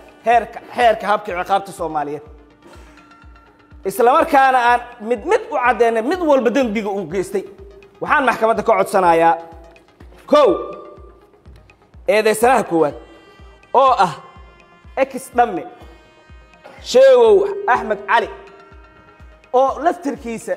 هير كهابك عقابته الصومالية إسلامار كان أنا مد وعدنا مد والبدن بيجو قيستي وحان محكمة كعد صنايع كو إذا سنه كوات أوه إكس دمي شو أحمد علي أو لفت الكيسة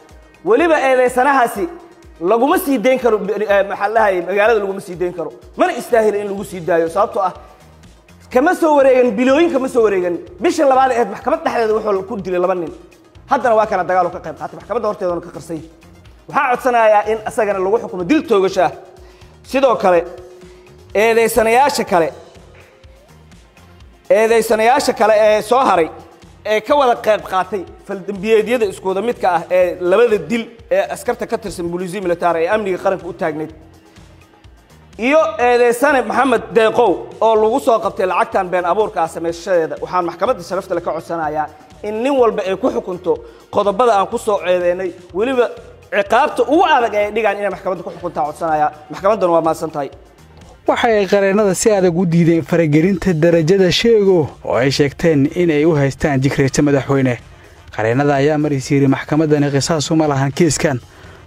ولما إذا سنها سي لو مسي دينكرو محلها مقالة لو مسي دينكرو من يستاهل إن لو سيدايو صابته كما سووريجن بلوين كما سووريجن بيش اللي بعده محكمة حدا وحول الكود اللي لبنان هذا نواكر الدجال وكقيم قاتل محكمة دورتي دون كقرصي وحاعد سنايا إن أسجن اللي وحكم ديل توجشه سيدو كله إذا سنياش كله إذا سنياش كله سهري كولا قيم قاتي فالبيادية ده إسكو دميت كأه لبعد الديل أسكرت كتر سيمبوليزي ملتاري أمني قرن في أوتاجنت iyo eedeysan maxamed deeqow oo lagu soo qabtay lacagtan been abuurka sameysheeda waxaan maxkamadda sharafta la ka codsanayaa in nin walba ay ku xukunto qodobada aan ku soo ceedeynay waliba ciqaabta ugu adag ee dhigaan inay maxkamadda ku xukunta codsanayaa maxkamaddan waa maasan tahay waxay qareenada si adag u diiday faragelinta darajada Sheegow oo ay sheegteen inay u haystaan jikreyta madaxweyne qareenada ayaa marisiiri maxkamadan qisaas uma lahan kiiskan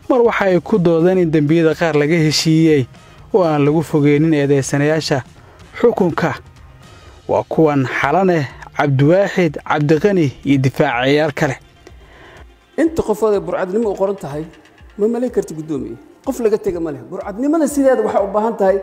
mar waxay ku doodeen in dambiyada qaar laga heshiiyay وأن لغو فوقينين إذا سنياشا حكمك وكوان حالانه عبد واحد عبد غني يدفاع عيار كله انت قفل برعاد نمو قرنتها هاي ما مليكر تقدومي قفل قتك ماله برعاد نمو نسيداد وحا وباهانتها هاي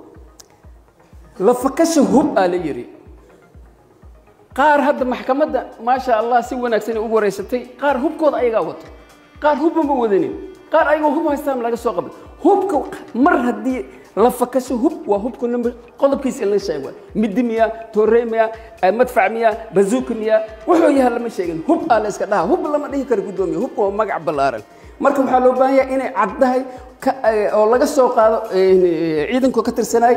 لفكش هب عليري قار هذا محكمة ده ما شاء الله سوى نكسين أبو رئيستي قار هب كود أي قوة قار هب مبودنين قال أيوه هو هيستعمل على السوق قبل هوبك مرة دي لفكسه هوب وهوبك نمر قلب كيس إلا شيء مدمية توريمية مدفعمية بزوكمية وحويها لما شيء هوب على إسكتها هوب لما ده يكرر قدومي هوب هو مقع بالأرض مركم حلو باهي إني عدها والله السوق هذا عيدن كتر سنة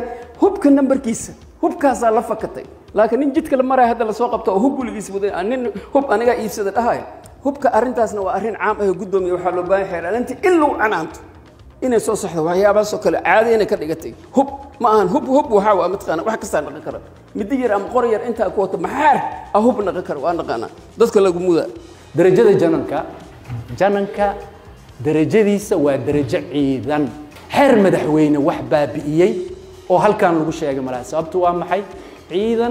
هوبك نمر كيس هوب كاس لفكتي لكن إن جيت كل مرة هذا السوق بتاعه هوب اللي يسبوده أنين هوب أنا جاي يسدد هاي هبك أرنتاسنا وأرين عام أيه قدومي وحلو باي حير أنت إلو عنانت إني سو صحيح وهي بس كل عادي أنا كرجتي هب ما أن هب هب وحاو أمتقنا وحكسان نقكر مدير أم قرير أنت أكوت محار أهب نقكر وأنا قنا ده كله جمودة درجة جننكا درجة دي سوى درجة عيدا حر مدحوين وحبا بيجي وهل كان لقوش يا جماعة سبتوا أم حي عيدا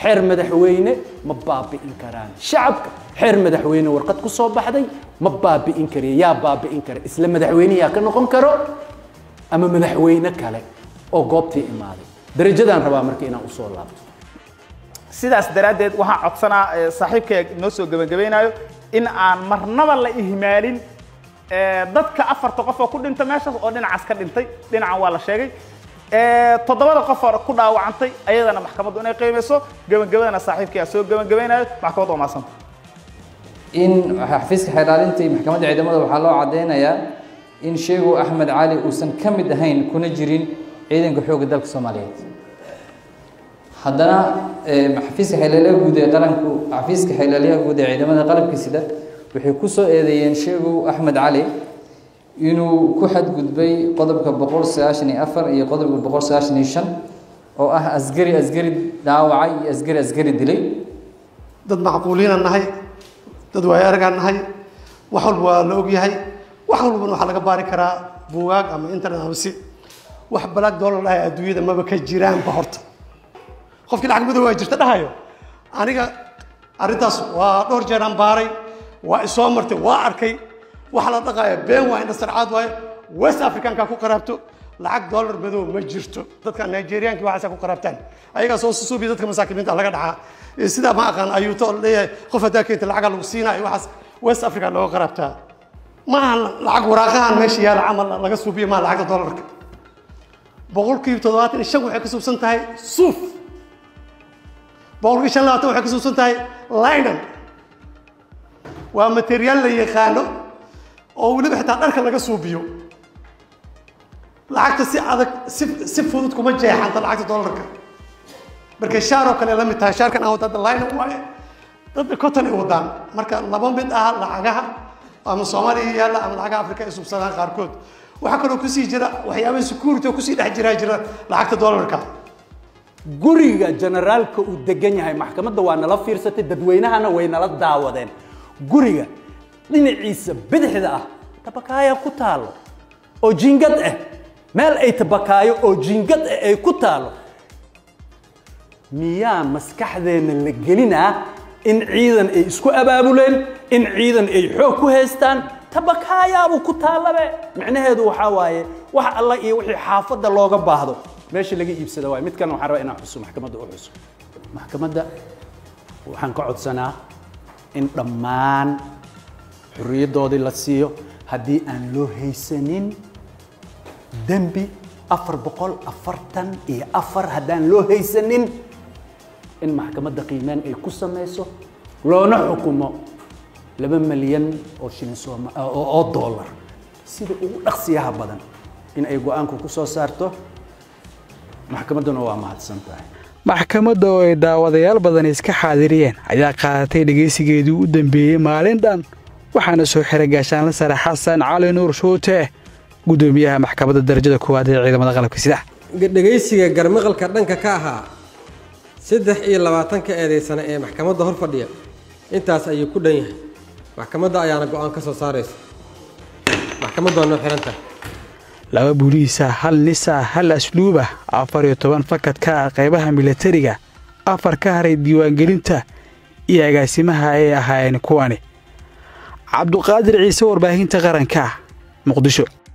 حر مدحوين مبابي إنكران شعبك حر مدحوين ورقتك الصوب بحدي مبابي إنكري يا بابي إنكري إسلام مدحوين يا كنو قنكرو أما مدحوينك علي أو قبتي إمالي درجة دان ربا مركينا أصول لابتو سيداس درادد وها عطسنا صاحبك نوسو قبقبينايو إن آن مرنبا لإهمالين ضدك أفر تقفو كل انت ماشا أو دين عسكر انتي دين عوالا شاقي تضبط القفار كلها وعنتي أيضا محكمة دون قيمة جبنا صاحب كياسو جبنا محكمة وماسنت إن حفيز حلالنتي محكمة عدم الحلال عدينا يا إن شيخو أحمد علي وسن كم دهين كنا جرين عيدن كحوق دلك الصوماليات حدنا حفيز حلالية جودة قرنكو حفيز حلالية جودة عدم القلب كسيدة وحكوسو إذا إن شيخو أحمد علي إنه كحد قدبي قدر كبقور ساشني أفر إيه قدر كبقور ساشني شن أو أزجري دعوة أزجري دلي ضد معقولين النهي ضد ويرجع النهي وحلو لوجي هاي وحلو بنو حلقة باركرا بوغاق أما إنترنت هوسي واحد بلاك دولار لا أدوية ما بكش جيران بحرت خوف كل عقبة دواء جرت ده هايو أنا كا أريتاس ودور جيران باري وإسوامرت وأركي وحالات غاية بين وين السرعات وين ويست أفريقيا كاكو قرابته لعق دولار بدو ما جرتو ضد كان نيجيريان كي واحد ساكو قرابتان أيها صوص سوبي ضد كمساكين أنت على قدها سيدا ما كان أيو تقول لي خوف داك أنت العقل وسينا أيوة حس ويست أفريقيا لو قرابتها ما العقل وراقان ماشي يا العمل لقى سوبي ما العقد دولار بقول كيف تضاعت الشغل حكسو سنتهاي صوف بقول إيش الله تو حكسو سنتهاي لاينن وماتيريال اللي يخانو أو اللي بحتاج أركل لقى سوبيو العقد سي هذا سيف فودكم ما جاي حتى العقد دولارك بركي شارك اللي لم يتهاشر كان أو تد لاينن ولا تد كتلة ودان مركا لبون بيت أهل العقها أم الصومالي يلا أم العقها أفريقيا سو بسلان خاركود وحكروا كسي جرا وحياة سكورته وكسي دحجرا جرا لعقد دولارك guriga generaalka uu degan yahay maxkamadda waana la fiirsatay dadweynahana wayna la daawadeen guriga dhinaciisa bidixda ah tabakaaya ku taalo oo jingad ah meel ay tabakaayo oo jingad ah ay ku taalo miyaa maskaxdeena la gelinaa in ciidan ay isku abaabuleen in ciidan ay xoog ku haystaan tabakaaya uu ku taalabe macnaheedu waxa waaye wax alla iyo wixii xaafadda looga baahdo ماشي اللي جيب سدواي متكن وحرق أنا أحسو محكمة ده أحسو محكمة ده وحنقعد سنة إن رمان حرية دودي لسيو هدي أن له هيسنين دمبي أفر بقول أفرتن إيه أفر هدان له هيسنين إن محكمة ده قيمان إيه كوسا ميسو لو نحكمه لبن مليون أو شينسو أو دولار سيد أقصيها بدن إن أي جوانكو كوسا صارتو maxkamaduna waa mahadsan tahay maxkamadda oo ay daawadayaal badan iska xaadiriyeen ayaa qaadatay dhageysigeedii u dambeeyay maalin dhan waxaana soo xiray gaashaanle sare xasan cali nuur shuute gudoomiyaha maxkamadda darajada koowaad ee ciidamada qalabka sida dhageysiga garmaqalka dhanka ka ahaa 3 iyo 20 eedeysan ee maxkamadda hor fadhiya intaas ayuu ku dhan yahay maxkamadda ayaana go'aan ka soo saaraysa maxkamadda waa noo xiran tahay laba buulisa hal nisa hal asluuba 14 fakadka qaybaha militariga afar ka haray diiwaan gelinta iyo agaasimaha ay ahaayeen kuwani Cabduqaadir Ciise warbaahinta qaranka Muqdisho